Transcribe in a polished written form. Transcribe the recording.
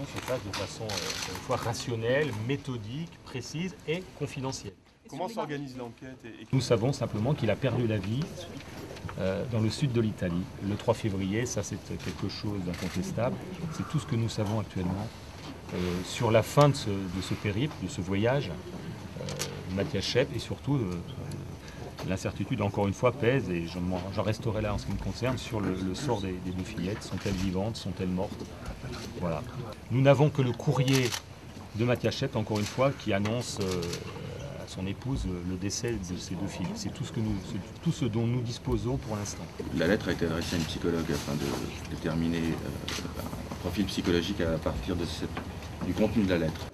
tout se fasse de façon fois rationnelle, méthodique, précise et confidentielle. Comment s'organise l'enquête et... Nous savons simplement qu'il a perdu la vie dans le sud de l'Italie, le 3 février, ça c'est quelque chose d'incontestable. C'est tout ce que nous savons actuellement. Sur la fin de ce périple, de ce voyage, Mattia Scheppe et surtout... l'incertitude, encore une fois, pèse, et j'en resterai là en ce qui me concerne, sur le sort des deux fillettes. Sont-elles vivantes? Sont-elles mortes? Voilà. Nous n'avons que le courrier de Mattia Scheppe, encore une fois, qui annonce à son épouse le décès de ses deux filles. C'est tout ce dont nous disposons pour l'instant. La lettre a été adressée à une psychologue afin de déterminer un profil psychologique à partir du contenu de la lettre.